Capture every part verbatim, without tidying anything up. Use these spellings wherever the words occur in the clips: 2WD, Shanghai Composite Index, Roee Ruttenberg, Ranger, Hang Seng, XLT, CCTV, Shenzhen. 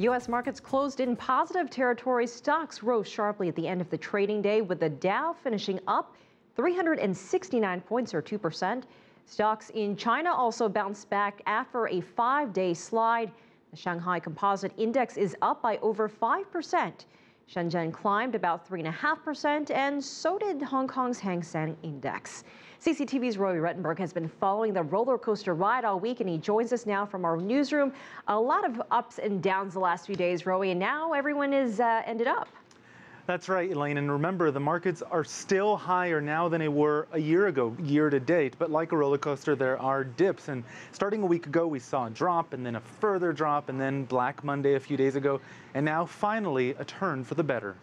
U S markets closed in positive territory. Stocks rose sharply at the end of the trading day, with the Dow finishing up three hundred sixty-nine points, or two percent. Stocks in China also bounced back after a five-day slide. The Shanghai Composite Index is up by over five percent. Shenzhen climbed about three point five percent, and so did Hong Kong's Hang Seng Index. C C T V's Roee Ruttenberg has been following the roller coaster ride all week, and he joins us now from our newsroom. A lot of ups and downs the last few days, Roee, and now everyone is uh, ended up. That's right, Elaine. And remember, the markets are still higher now than they were a year ago, year to date. But like a roller coaster, there are dips. And starting a week ago, we saw a drop and then a further drop and then Black Monday a few days ago. And now finally a turn for the better.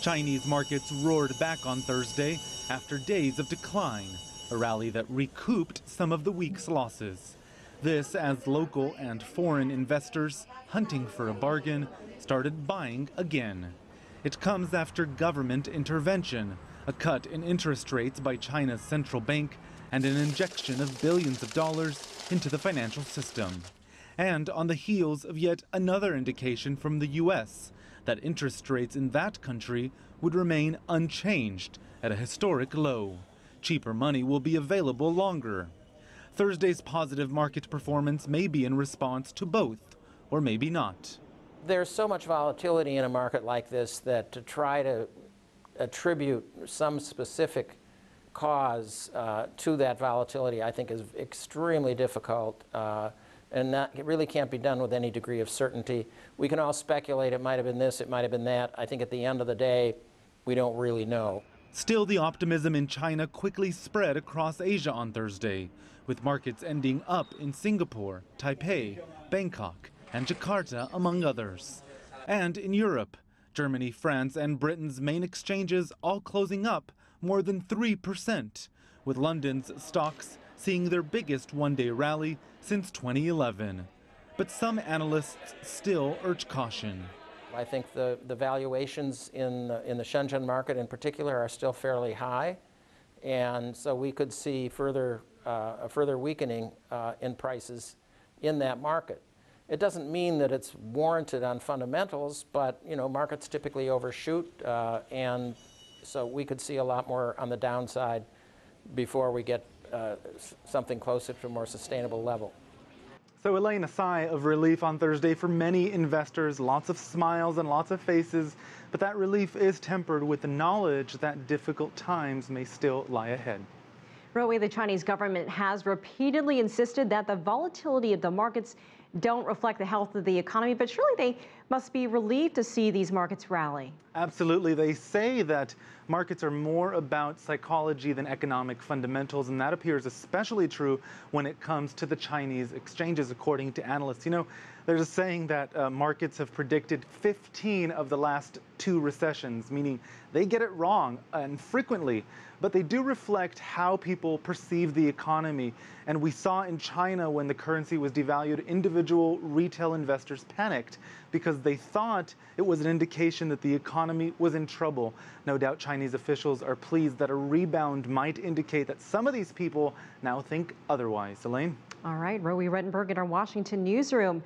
Chinese markets roared back on Thursday after days of decline, a rally that recouped some of the week's losses. This as local and foreign investors hunting for a bargain started buying again. It comes after government intervention, a cut in interest rates by China's central bank, and an injection of billions of dollars into the financial system. And on the heels of yet another indication from the U S that interest rates in that country would remain unchanged at a historic low. Cheaper money will be available longer. Thursday's positive market performance may be in response to both, or maybe not. There's so much volatility in a market like this that to try to attribute some specific cause uh, to that volatility, I think, is extremely difficult, uh, and not, it really can't be done with any degree of certainty. We can all speculate it might have been this, it might have been that. I think at the end of the day, we don't really know. Still, the optimism in China quickly spread across Asia on Thursday, with markets ending up in Singapore, Taipei, Bangkok, and Jakarta, among others. And in Europe, Germany, France, and Britain's main exchanges all closing up more than three percent, with London's stocks seeing their biggest one-day rally since twenty eleven. But some analysts still urge caution. I think the, the valuations in the, in the Shenzhen market in particular are still fairly high, and so we could see further, uh, a further weakening uh, in prices in that market. It doesn't mean that it's warranted on fundamentals, but you know, markets typically overshoot, uh, and so we could see a lot more on the downside before we get uh, something closer to a more sustainable level. So, Elaine, a sigh of relief on Thursday for many investors, lots of smiles and lots of faces, but that relief is tempered with the knowledge that difficult times may still lie ahead. Roee, the Chinese government has repeatedly insisted that the volatility of the markets don't reflect the health of the economy, but surely they must be relieved to see these markets rally. Absolutely. They say that markets are more about psychology than economic fundamentals, and that appears especially true when it comes to the Chinese exchanges, according to analysts. You know, there's a saying that uh, markets have predicted fifteen of the last two recessions, meaning they get it wrong and frequently, but they do reflect how people perceive the economy. And we saw in China, when the currency was devalued, individual retail investors panicked because they thought it was an indication that the economy was in trouble. No doubt Chinese officials are pleased that a rebound might indicate that some of these people now think otherwise. Elaine? All right, Roee Ruttenberg in our Washington newsroom.